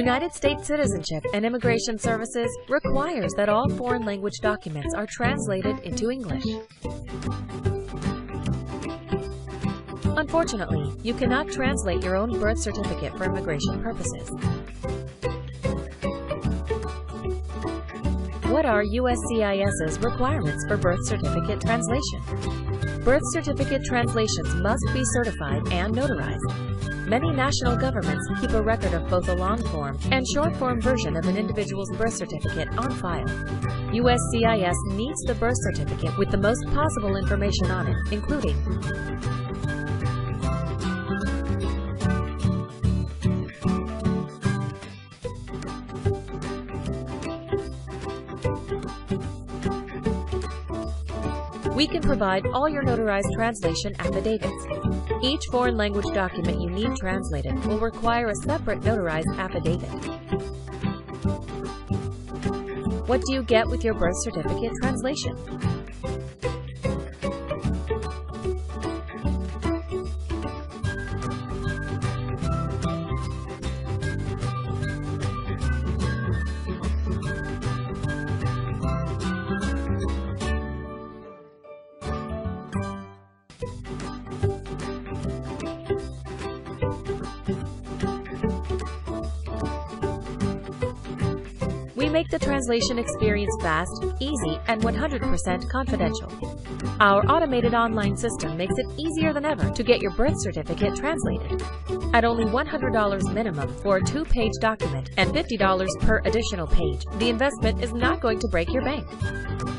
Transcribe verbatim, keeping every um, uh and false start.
United States Citizenship and Immigration Services requires that all foreign language documents are translated into English. Unfortunately, you cannot translate your own birth certificate for immigration purposes. What are U S C I S's requirements for birth certificate translation? Birth certificate translations must be certified and notarized. Many national governments keep a record of both a long-form and short-form version of an individual's birth certificate on file. U S C I S needs the birth certificate with the most possible information on it, including we can provide all your notarized translation affidavits. Each foreign language document you need translated will require a separate notarized affidavit. What do you get with your birth certificate translation? We make the translation experience fast, easy, and one hundred percent confidential. Our automated online system makes it easier than ever to get your birth certificate translated. At only one hundred dollars minimum for a two-page document and fifty dollars per additional page, the investment is not going to break your bank.